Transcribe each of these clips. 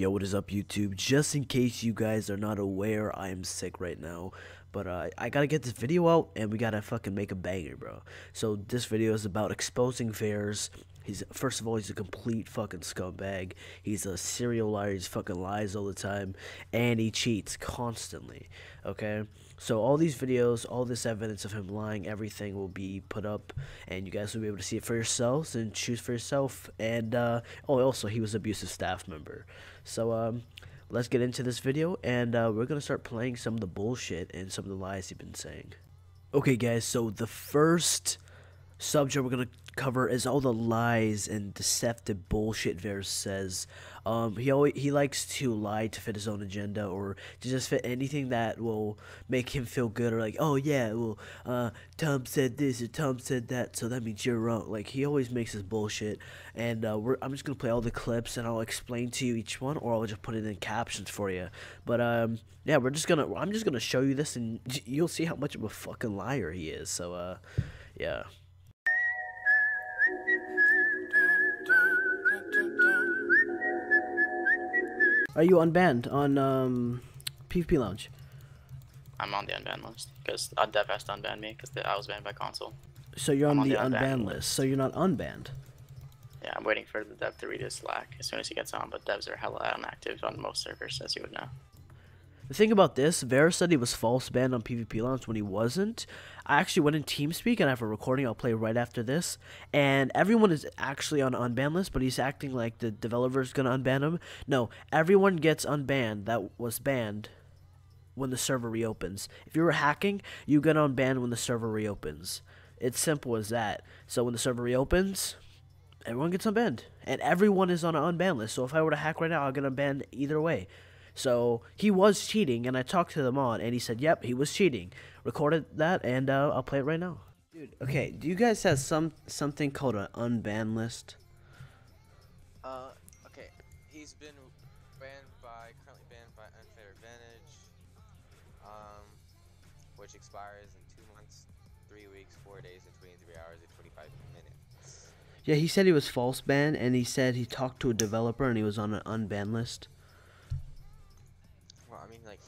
Yo, what is up, YouTube? Just in case you guys are not aware, I am sick right now, but I gotta get this video out and we gotta fucking make a banger, bro. So this video is about exposing Vaers. He's, first of all, he's a complete fucking scumbag. He's a serial liar. He's fucking lies all the time, and he cheats constantly. Okay, so all these videos, all this evidence of him lying, everything will be put up, and you guys will be able to see it for yourselves and choose for yourself. And oh, also, he was an abusive staff member. So let's get into this video, and we're gonna start playing some of the bullshit and some of the lies he's been saying. Okay, guys. So the first subject we're gonna cover is all the lies and deceptive bullshit Vaers says. He likes to lie to fit his own agenda, or to just fit anything that will make him feel good, or like, oh yeah, well, Tom said this or Tom said that, so that means you're wrong. Like, he always makes this bullshit, and I'm just gonna play all the clips, and I'll explain to you each one, or I'll just put it in captions for you. But yeah, I'm just gonna show you this, and you'll see how much of a fucking liar he is. So yeah. Are you unbanned on PvP Lounge? I'm on the unbanned list because Dev has to unban me because I was banned by console. So you're on the unbanned list, so you're not unbanned. Yeah, I'm waiting for the Dev to read his Slack as soon as he gets on, but Devs are hella inactive on most servers, as you would know. The thing about this, Vaers said he was false banned on PvP Lounge when he wasn't. I actually went in TeamSpeak, and I have a recording I'll play right after this. And everyone is actually on unban list, but he's acting like the developer's gonna unban him. No, everyone gets unbanned that was banned when the server reopens. If you were hacking, you get unbanned when the server reopens. It's simple as that. So when the server reopens, everyone gets unbanned. And everyone is on an unban list. So if I were to hack right now, I'll get unbanned either way. So he was cheating, and I talked to the mod, and he said, yep, he was cheating. Recorded that, and I'll play it right now. Dude, okay, do you guys have something called an unban list? Okay, he's been currently banned by Unfair Advantage, which expires in 2 months, 3 weeks, 4 days, and 23 hours, and 25 minutes. Yeah, he said he was false banned, and he said he talked to a developer, and he was on an unban list. I mean, like,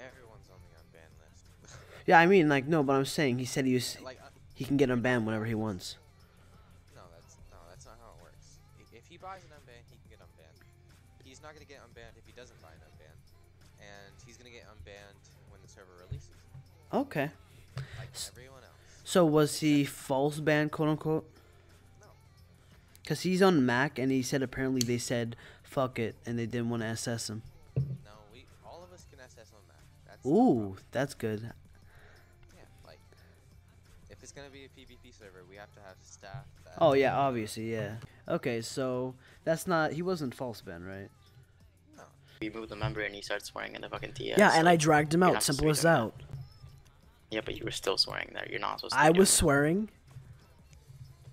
everyone's on the unban list. Yeah, I mean, like, no, but I'm saying he said he was, like, he can get unbanned whenever he wants. No, that's not how it works. If he buys an unban, he can get unbanned. He's not gonna get unbanned if he doesn't buy an unban, and he's gonna get unbanned when the server releases. Okay. Like everyone else. So was he false banned, quote unquote? No. Cause he's on Mac, and he said apparently they said fuck it, and they didn't want to SS him. Ooh, that's good. Yeah, like, if it's gonna be a PvP server, we have to have staff. Oh yeah, obviously, yeah. Okay, so that's not, he wasn't false banned, right? No. We moved the member and he started swearing in the fucking TS. Yeah, and I dragged him out. Simple as that. Yeah, but you were still swearing there. You're not supposed to. I was swearing.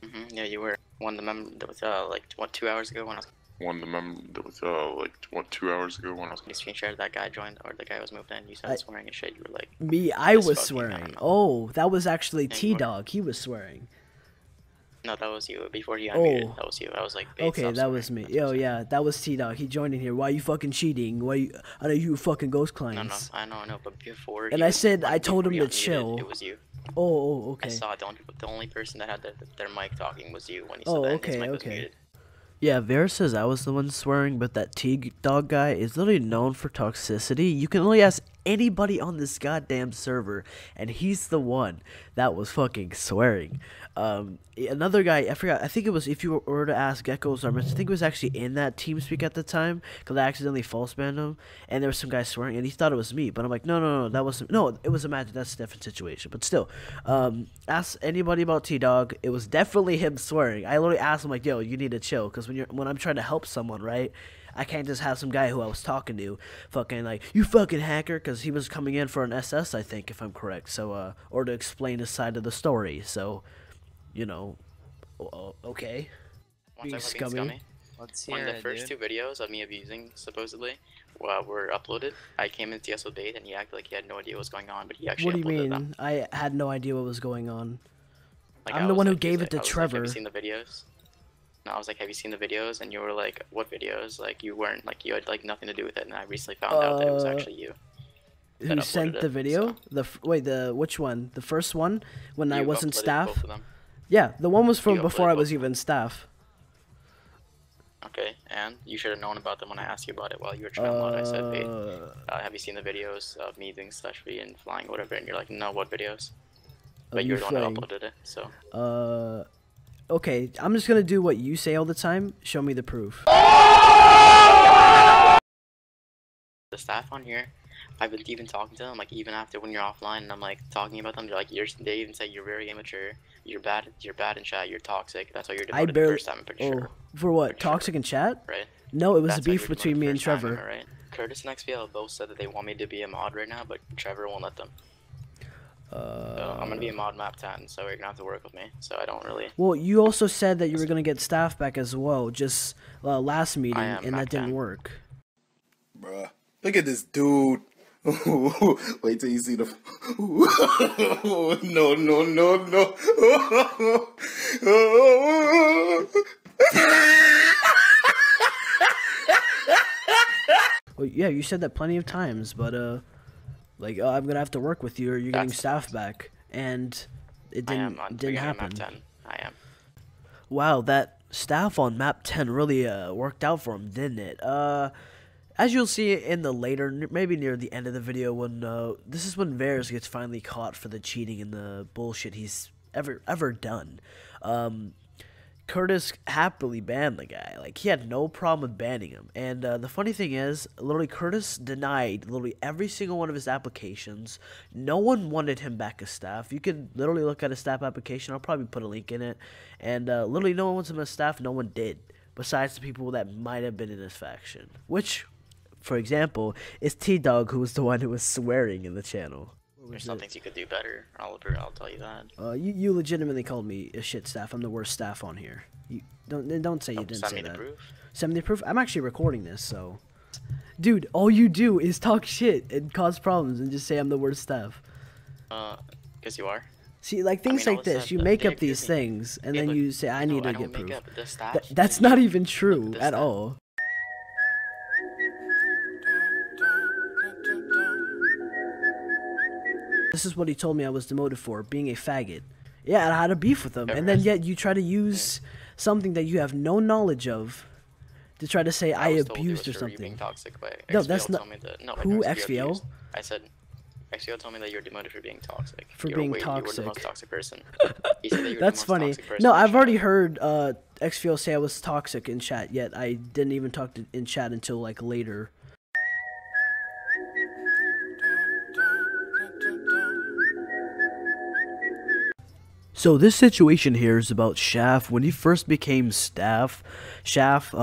Mm-hmm. Yeah, you were. When the member that was like what, 2 hours ago when I was. One the member that was like what 2 hours ago when I was screen shared that guy joined or the guy was moved in. You started swearing and shit. You were like me. I was swearing. Oh, that was actually T Dog. He was swearing. No, that was you before he unmuted. Oh. That was you. I was like, okay, that was me. Yo, yeah, that was T Dog. He joined in here. Why are you fucking cheating? Why are you fucking ghost clients? No, I know, but before. And I said I told him to chill. It was you. Oh, okay. I saw the only person that had their mic talking was you when he said that. Oh, okay, okay. Yeah, Vaers says I was the one swearing, but that T-Dog guy is literally known for toxicity. You can only ask anybody on this goddamn server, and he's the one that was fucking swearing. Another guy, I forgot, I think it was, if you were to ask Geckos, I think it was actually in that TeamSpeak at the time, because I accidentally false banned him, and there was some guy swearing, and he thought it was me, but I'm like, no, that wasn't, no, it was Imagine, that's a different situation, but still, ask anybody about T-Dog, it was definitely him swearing. I literally asked him, like, yo, you need to chill, because when I'm trying to help someone, right, I can't just have some guy who I was talking to fucking like, you fucking hacker, because he was coming in for an SS, I think, if I'm correct. So, or to explain his side of the story. So, you know, okay. Being scummy. When the first two videos of me abusing, supposedly, were uploaded, I came in TS with bait, and he acted like he had no idea what was going on, but he actually uploaded them. What do you mean? I had no idea what was going on. Like, I'm the one who gave it to Trevor. Like, have you seen the videos? And I was like, have you seen the videos? And you were like, what videos? Like, you weren't, like, you had, like, nothing to do with it. And I recently found out that it was actually you. Who sent the video? So. Which one? The first one? When I wasn't staff? Both of them. Yeah, the one was from before I was even staff. Okay, and you should have known about them when I asked you about it while you were trying to load. I said, hey, have you seen the videos of me doing /V and flying, whatever? And you're like, no, what videos? But you're the one who uploaded it, so. Okay, I'm just gonna do what you say all the time. Show me the proof. The staff on here, I've been even talking to them, like, even after when you're offline, and I'm like talking about them. They're like, they even say you're very immature, you're bad in chat, you're toxic. That's why you're demoted the first time. I'm pretty sure. For what? Pretty toxic in chat? Right. No, it was a beef between me and Trevor. Time, right? Curtis and XVL both said that they want me to be a mod right now, but Trevor won't let them. So I'm gonna be a mod map 10, so you're gonna have to work with me. So I don't really. Well, you also said that you were gonna get staff back as well, just last meeting, and that didn't work. Bruh, look at this dude. Wait till you see the. No, no, no, no. Well, yeah, you said that plenty of times, but like, oh, I'm gonna have to work with you, or you're getting staff back, and it didn't happen. I am. Wow, that staff on map 10 really worked out for him, didn't it? As you'll see in the later, maybe near the end of the video, when this is when Vaers gets finally caught for the cheating and the bullshit he's ever done. Curtis happily banned the guy. Like, he had no problem with banning him. And the funny thing is, literally, Curtis denied literally every single one of his applications. No one wanted him back as staff. You could literally look at a staff application. I'll probably put a link in it. And literally, no one wants him as staff. No one did, besides the people that might have been in his faction. Which, for example, is T-Dog, who was the one who was swearing in the channel. There's some things you could do better, Oliver, I'll tell you that. You legitimately called me a shit staff. I'm the worst staff on here. You don't say you didn't say that. Send me the proof. Send me the proof. I'm actually recording this, so. Dude, all you do is talk shit and cause problems and just say I'm the worst staff. Because you are. See, like, things like this, you make up these things, and then you say, I need to get proof. That's not even true at all. This is what he told me I was demoted for, being a faggot. Yeah, I had a beef with him. And then yet you try to use something that you have no knowledge of to try to say I abused or something. Being toxic, no, that's not. Who, XVL? I said, XVL told me that you were demoted for being toxic. For being toxic. You were the most toxic person. He said that you were that's the most funny. No, I've already heard XVL say I was toxic in chat, yet I didn't even talk in chat until, like, later. So this situation here is about Shaft. When he first became staff, Shaft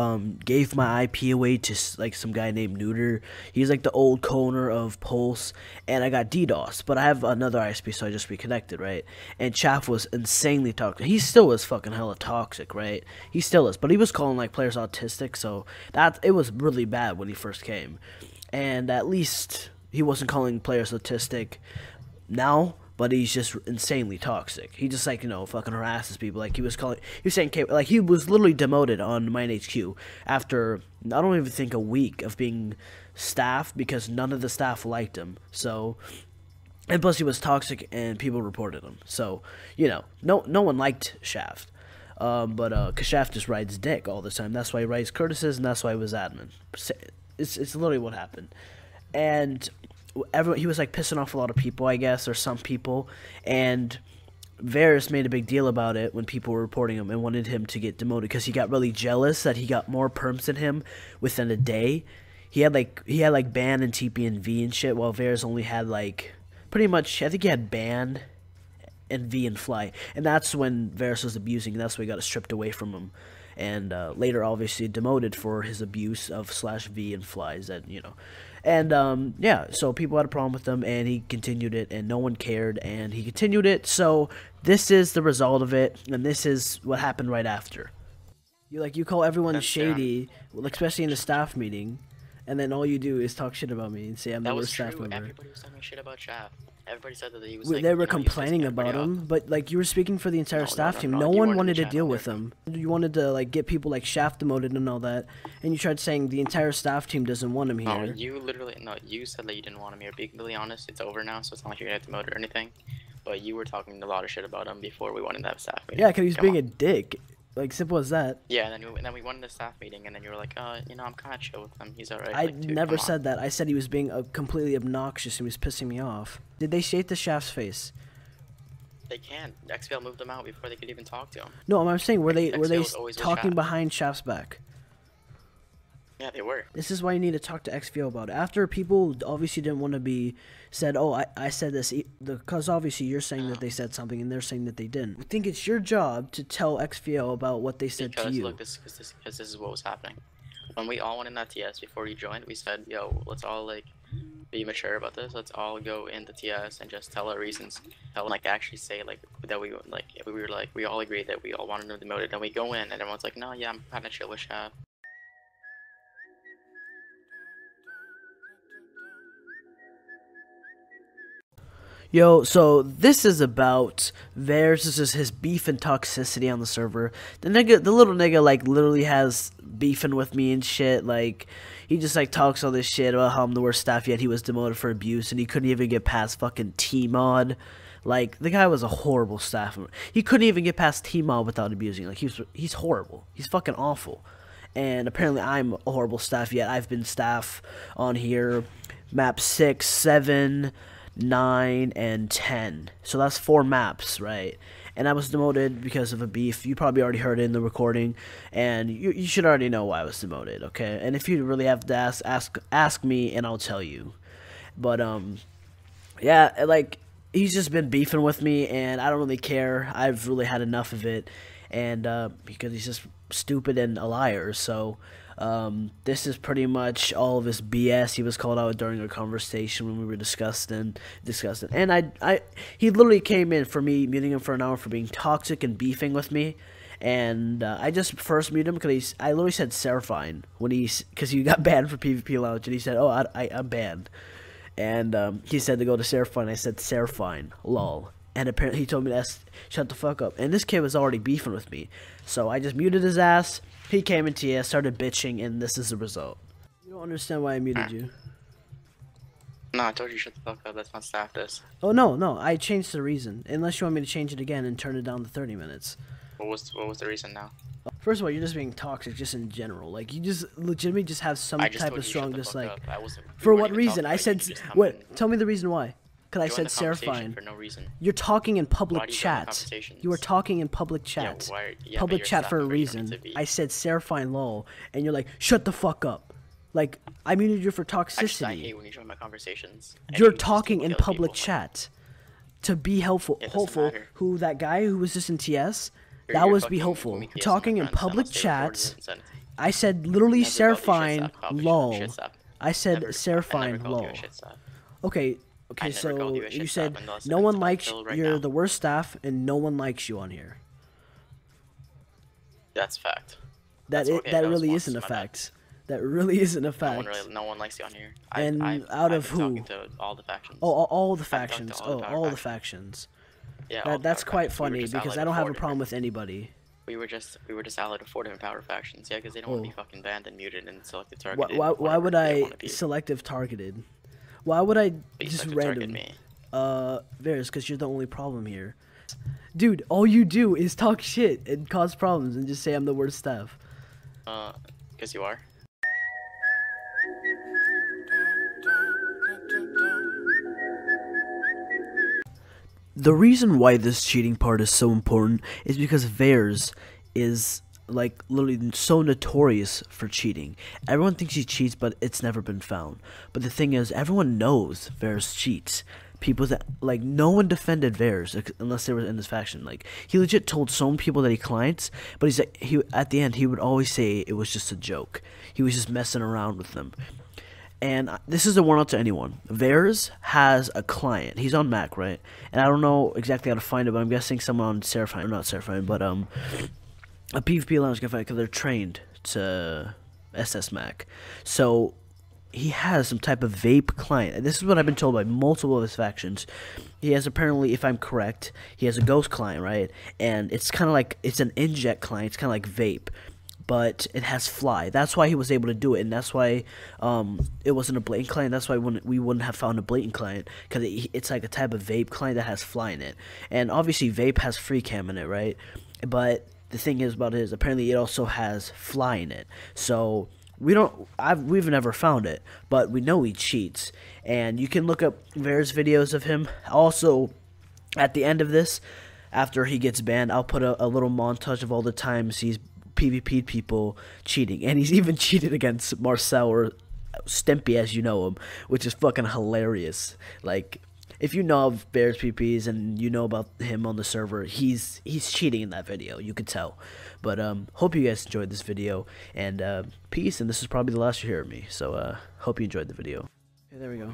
gave my IP away to, like, some guy named Neuter. He's like the old co-owner of Pulse, and I got DDoS, but I have another ISP, so I just reconnected, right? And Shaft was insanely toxic. He still is fucking hella toxic, right? He still is, but he was calling, like, players autistic, so that it was really bad when he first came. And at least he wasn't calling players autistic now. But he's just insanely toxic. He just, like, you know, fucking harasses people. Like, he was saying, like, he was literally demoted on Mine HQ after, I don't even think, a week of being staff, because none of the staff liked him. So, and plus he was toxic and people reported him. So, you know, no one liked Shaft. Cause Shaft just rides dick all the time. That's why he rides Curtis's, and that's why he was admin. It's literally what happened. And he was, like, pissing off a lot of people, I guess, or some people, and Vaers made a big deal about it when people were reporting him and wanted him to get demoted, because he got really jealous that he got more perms than him within a day. He had like ban and TP and V and shit, while Vaers only had, like, pretty much, I think he had ban and V and fly, and that's when Vaers was abusing, and that's why he got stripped away from him. And later, obviously, demoted for his abuse of /V and flies, and, you know. And, yeah, so people had a problem with him, and he continued it, and no one cared, and he continued it. So this is the result of it, and this is what happened right after. You call everyone shady, especially in the staff meeting, and then all you do is talk shit about me and say I'm the worst staff member. Everybody was talking shit about Shaft. Everybody said that he was like, they were complaining about him, but like you were speaking for the entire staff team. No one wanted to deal with him. You wanted to like get people like Shaft demoted and all that, and you tried saying the entire staff team doesn't want him here. Oh, you literally, no, you said that you didn't want him here. Be completely honest, it's over now, so it's not like you're gonna get demoted or anything. But you were talking a lot of shit about him before we wanted that staff meeting. Yeah, because he was being a dick. Like, simple as that. Yeah, and then, we went to the staff meeting, and then you were like, you know, I'm kind of chill with him. He's alright. I never said that. I said he was being completely obnoxious and he was pissing me off. Did they shade the Shaft's face? They can't. XPL moved them out before they could even talk to him. No, I'm saying, were they talking behind Shaft's back? Yeah, they were. This is why you need to talk to XVO about it. After people obviously didn't want to be said, oh, I said this, because obviously you're saying that they said something and they're saying that they didn't. I think it's your job to tell XVO about what they said to you. Look, this is what was happening. When we all went in that TS before you joined, we said, yo, let's all, like, be mature about this. Let's all go into TS and just tell our reasons. Tell them, like, actually say, like, that we, like, we all agreed that we all wanted to demote it. And we go in and everyone's like, no, yeah, I'm kind of chill with Shaft. Yo, so this is about Vaers. This is his beef and toxicity on the server. The little nigga, like, literally has beefing with me and shit. Like, he just, like, talks all this shit about how I'm the worst staff, yet he was demoted for abuse, and he couldn't even get past fucking T-Mod. Like, the guy was a horrible staff member. He couldn't even get past T-Mod without abusing. Like, he's horrible. He's fucking awful. And apparently I'm a horrible staff, yet I've been staff on here. Map 6, 7... 9 and 10, so that's 4 maps, right? And I was demoted because of a beef. You probably already heard it in the recording, and you should already know why I was demoted, okay? And if you really have to ask me, and I'll tell you. But yeah, like, he's just been beefing with me, and I don't really care. I've really had enough of it, and because he's just stupid and a liar. So this is pretty much all of his BS. He was called out during a conversation when we were discussing. And he literally came in for me, muting him for an hour for being toxic and beefing with me. And I just first muted him because I literally said Seraphine because he got banned for PvP Lounge. And he said, oh, I'm banned. And he said to go to Seraphine. I said, Seraphine, lol. And apparently he told me to shut the fuck up. And this kid was already beefing with me. So I just muted his ass. He came into you, started bitching, and this is the result. You don't understand why I muted you. No, I told you shut the fuck up. That's not staff this. Oh, no. I changed the reason. Unless you want me to change it again and turn it down to 30 minutes. What was the reason now? First of all, you're just being toxic just in general. Like, you just legitimately just have some type of strong dislike. For what reason? I said... Wait, tell me the reason why. Because I said Seraphine. For no reason. You're talking in public chat. You are talking in public chat. Yeah, public chat for a reason. I said Seraphine lol, and you're like, shut the fuck up. Like, I muted you for toxicity. I hate when you join my conversations. You're talking in public chat. To Be Hopeful. Hopeful, who that guy who was just in TS, that was Be Hopeful. Talking in public chat. I said literally Seraphine lol. I said Seraphine lol. Okay. Okay, so you said no one likes you're the worst staff, and no one likes you on here. That's fact. That really isn't a fact. That really isn't a fact. No one likes you on here. And out of who? All the factions. Oh, all the factions. Oh, all the factions. Yeah, that's quite funny because I don't have a problem with anybody. We were just allied to 4 different power factions. Yeah, because they don't want to be fucking banned and muted and selective targeted. Why would I selective targeted? Why would I just random me? Vaers, because you're the only problem here. Dude, all you do is talk shit and cause problems and just say I'm the worst staff. Because you are. The reason why this cheating part is so important is because Vaers is... like, literally so notorious for cheating. Everyone thinks he cheats, but it's never been found. But the thing is, everyone knows Vaers cheats. People that, like, no one defended Vaers unless they were in his faction. Like, he legit told so many people that he clients, but he's like, at the end, he would always say it was just a joke. He was just messing around with them. And this is a warning to anyone. Vaers has a client. He's on Mac, right? And I don't know exactly how to find it, but I'm guessing someone on Seraphine, or not Seraphine, but, a PvP Lounge can find it because they're trained to SS Mac. So he has some type of vape client. And this is what I've been told by multiple of his factions. He has, apparently, if I'm correct, he has a ghost client, right? And it's kind of like, it's an inject client. It's kind of like vape, but it has fly. That's why he was able to do it, and that's why it wasn't a blatant client. That's why we wouldn't have found a blatant client, because it's like a type of vape client that has fly in it. And obviously vape has free cam in it, right? But the thing is about it is apparently it also has fly in it. So we've never found it, but we know he cheats. And you can look up Vaers videos of him. Also, at the end of this, after he gets banned, I'll put a little montage of all the times he's PvP'd people cheating, and he's even cheated against Marcel or Stimpy as you know him, which is fucking hilarious. Like, if you know of Vaers PvPs and you know about him on the server, he's cheating in that video, you could tell. But hope you guys enjoyed this video, and peace. And this is probably the last you hear of me, so hope you enjoyed the video. Hey, there we go.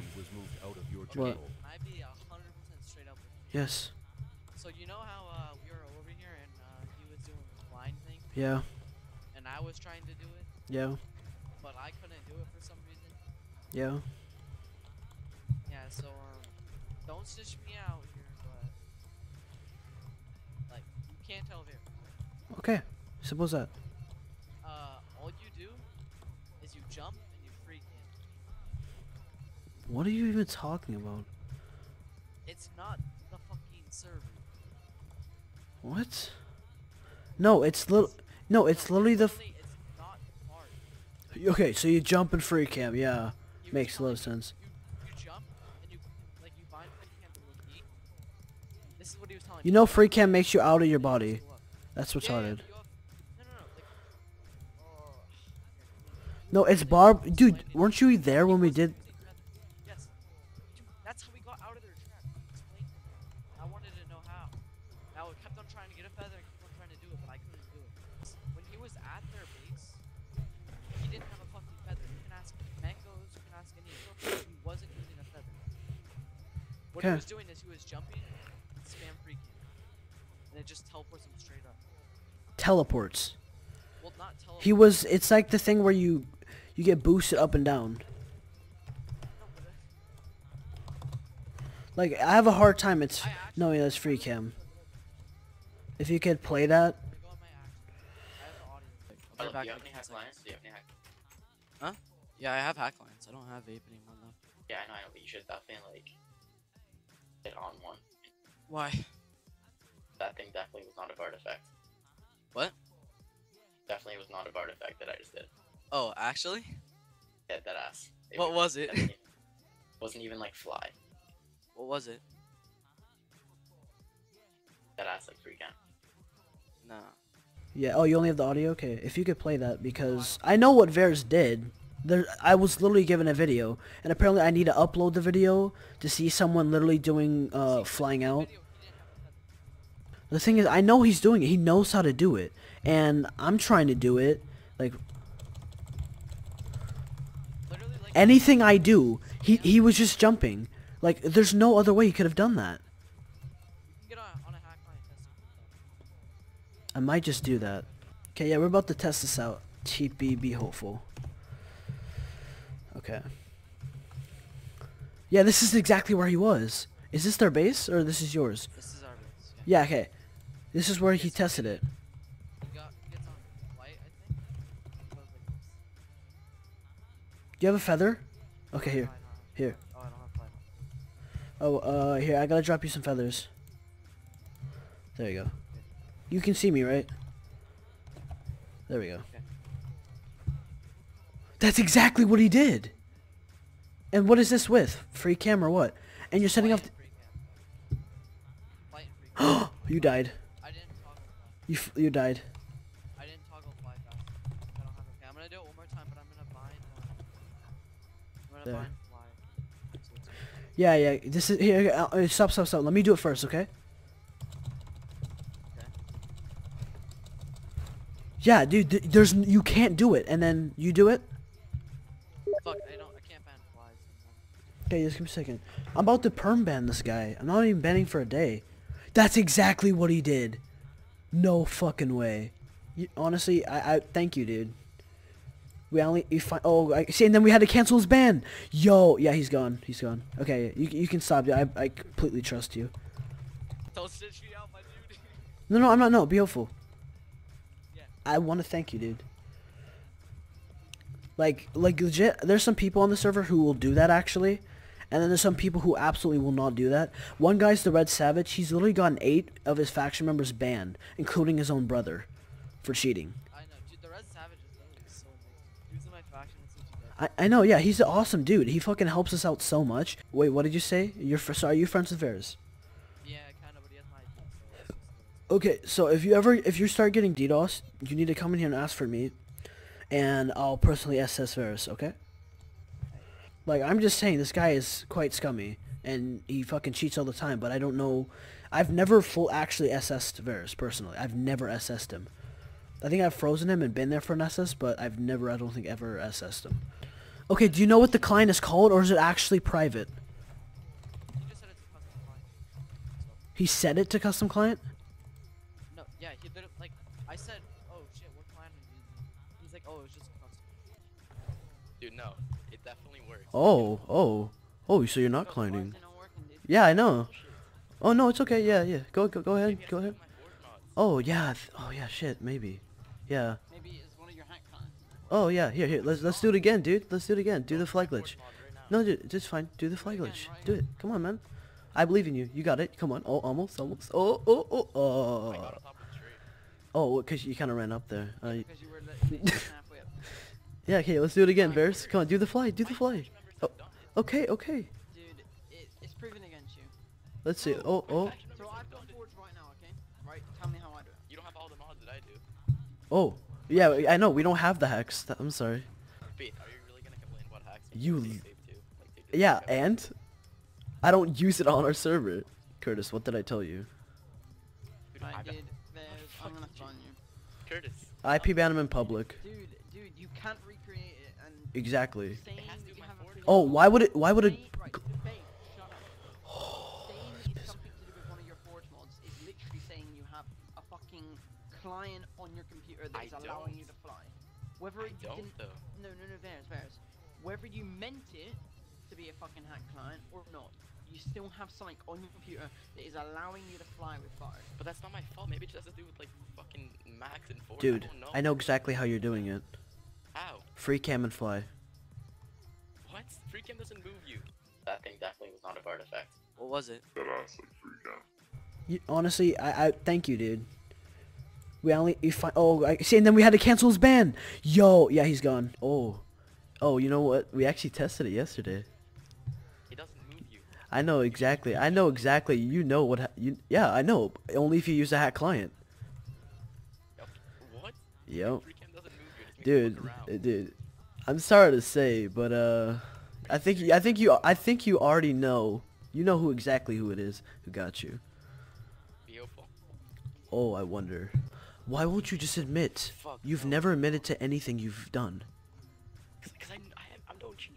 What? Yes. So you know how we were over here and he was doing the blind thing? Yeah. And I was trying to do it? Yeah. But I couldn't do it for some reason? Yeah. Yeah, so don't stitch me out here, but like you can't tell here. Okay, suppose that. All you do is you jump and you free cam. What are you even talking about? It's not the fucking server. What? No, it's literally the. It's not hard. Okay, so you jump and free cam, yeah, makes a lot of sense. You know, free cam makes you out of your body. That's what's hard. No, it's Barb. Dude, weren't you there when we did? Yes. That's how we got out of their trap. I wanted to know how. Now, I kept on trying to get a feather and kept on trying to do it, but I couldn't do it. When he was at their base, he didn't have a fucking feather. You can ask Mangoes, you can ask any of them. He wasn't using a feather. What he was doing is he was jumping. Spam free cam, and it just teleports him straight up. Teleports. Well, not teleports. He was. It's like the thing where you get boosted up and down. Like, I have a hard time. It's no, yeah, it's free cam. If you could play that. Oh, do you have any hack lines? Huh? Yeah, I have hack lines. I don't have vape anymore though. Yeah, I know. I know, but you should definitely like get on one. Why? That thing definitely was not a artifact. What? Definitely was not a artifact that I just did. Oh, actually? Yeah, that ass. What was it? Wasn't even like fly. What was it? That ass like free cam. Nah. Yeah. Oh, you only have the audio. Okay. If you could play that, because I know what Vaers did. I was literally given a video, and apparently I need to upload the video to see someone literally doing flying out. The thing is, I know he's doing it. He knows how to do it, and I'm trying to do it. Like, anything I do, he was just jumping. Like, there's no other way he could have done that. I might just do that. Okay, yeah, we're about to test this out. TP, be hopeful. Okay. Yeah, this is exactly where he was. Is this their base or this is yours? This is our base. Yeah, okay. This is where he tested it. He gets on white, I think. Do you have a feather? Okay, here. Here. Oh, I don't have flight. Oh, here, I gotta drop you some feathers. There you go. You can see me, right? There we go. That's exactly what he did. And what is this with? Free cam or what? And you're setting up. Oh, you died. I didn't toggle fly. You died. I didn't toggle fly fast. I don't have a cam. I'm gonna do it one more time, but I'm gonna bind. I'm gonna bind fly. So yeah. This is here. Stop. Let me do it first, okay? Yeah, dude. You can't do it, and then you do it. Fuck, I can't ban flies anymore. Okay, just give me a second. I'm about to perm ban this guy. I'm not even banning for a day. That's exactly what he did. No fucking way. Honestly, I thank you, dude. We only, see, and then we had to cancel his ban. Yo, yeah, he's gone. He's gone. Okay, you can stop. I completely trust you. Don't stitch me out, my dude. No, I'm not. No, Be Hopeful. Yeah. I want to thank you, dude. Like legit, there's some people on the server who will do that actually, and then there's some people who absolutely will not do that. One guy's the Red Savage. He's literally gotten 8 of his faction members banned, including his own brother, for cheating. I know, dude. The Red Savage is literally so big. Dude's in my faction. I know, yeah. He's an awesome dude. He fucking helps us out so much. Wait, what did you say? Sorry, are you friends with Vaers? Yeah, kind of, but he has my ID, so okay, so if you start getting DDoS, you need to come in here and ask for me. And I'll personally SS Vaers, okay? Like, I'm just saying, this guy is quite scummy, and he fucking cheats all the time, but I don't know... I've never actually SS'd Vaers, personally. I've never SS'd him. I think I've frozen him and been there for an SS, but I've never, I don't think, ever SS'd him. Okay, do you know what the client is called, or is it actually private? He just said it to custom client. He said it to custom client? No, yeah, he did it, like, I said... Oh, it's just constant. Dude, no. It definitely works. Oh, so you're not climbing. Yeah, I know. Oh, no, it's okay. Yeah. Go ahead. Oh, yeah, shit, maybe. Yeah. Maybe it's one of your hack cons. Oh, yeah, here. Let's do it again, dude. Let's do it again. Do the flag glitch. No, dude, it's fine. Do the flag glitch. Do it. Come on, man. I believe in you. You got it. Come on. Oh, almost. Oh. Oh, because you kind of ran up there. Yeah, okay, let's do it again, Vaers. Come on, do the fly, do the fly. Oh, okay. Dude, it's proven against you. Let's see. Oh. So I've got forge right now, okay? Right, tell me how I do it. You don't have all the mods that I do. Oh, yeah, I know, we don't have the hacks. I'm sorry. Pete, are you really going to complain about hacks? Yeah, and? I don't use it on our server. Curtis, what did I tell you? I did. I'm gonna phone you. Curtis. IP ban him in public. Dude, you can't recreate it and exactly. Oh, why would it right, shut up. Saying it's something to do with one of your forge mods is literally saying you have a fucking client on your computer that is allowing you to fly. Whether it didn't, though. No, Vaers. Whether you meant it to be a fucking hack client or not. You still have something on your computer that is allowing you to fly with fire. But that's not my fault. Maybe it just has to do with like fucking max and force. Dude, I know exactly how you're doing it. How? Free cam and fly. What? Free cam doesn't move you. That thing definitely was not an artifact. What was it? That honestly free cam. Honestly, I thank you, dude. We only see, and then we had to cancel his ban. Yo, yeah, he's gone. Oh, you know what? We actually tested it yesterday. I know exactly. You know what? Yeah, I know. Only if you use a hack client. What? Yep. Dude. I'm sorry to say, but I think you already know. You know who it is who got you. Beautiful. Oh, I wonder. Why won't you just admit? Fuck, you've never admitted to anything you've done. Cause I don't cheat.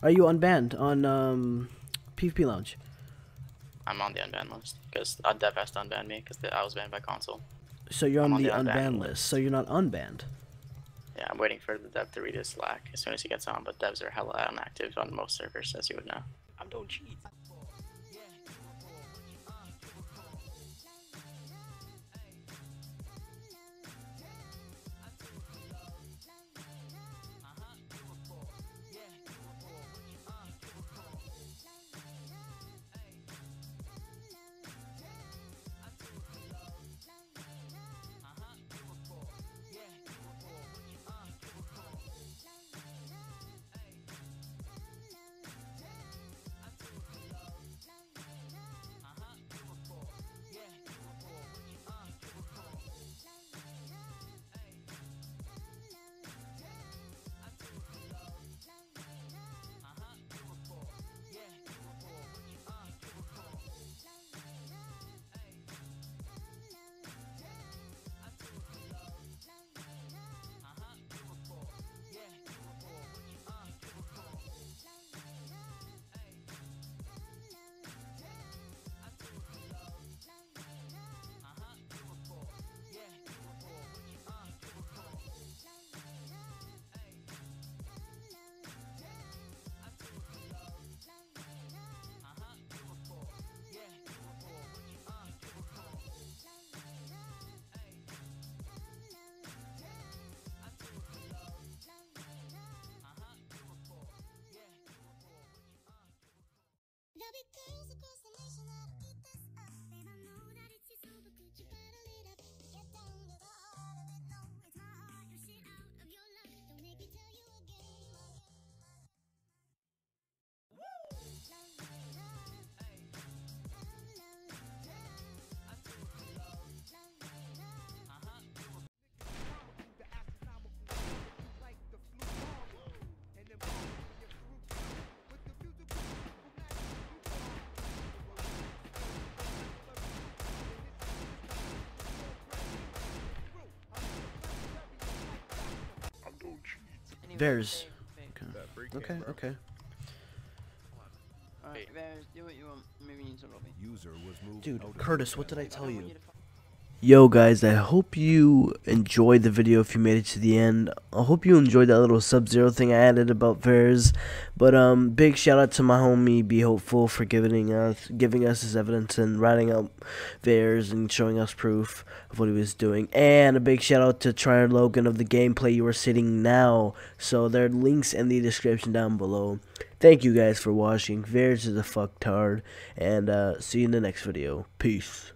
Are you unbanned on PvP Lounge? I'm on the unbanned list because Dev has to unban me because I was banned by console. So you're on the unbanned list, so you're not unbanned. Yeah, I'm waiting for the Dev to read his Slack as soon as he gets on, but Devs are hella inactive on most servers, as you would know. I don't cheat. Vaers. Okay. Alright, Vaers, do what you want. Maybe you need some robbing. Dude, Curtis, what did I tell you? Yo guys, I hope you enjoyed the video if you made it to the end. I hope you enjoyed that little Sub-Zero thing I added about Vaers. But big shout out to my homie Be Hopeful for giving us his evidence and writing out Vaers and showing us proof of what he was doing. And a big shout out to Trier Logan of the gameplay you are sitting now. So there are links in the description down below. Thank you guys for watching. Vaers is a fucktard, and see you in the next video. Peace.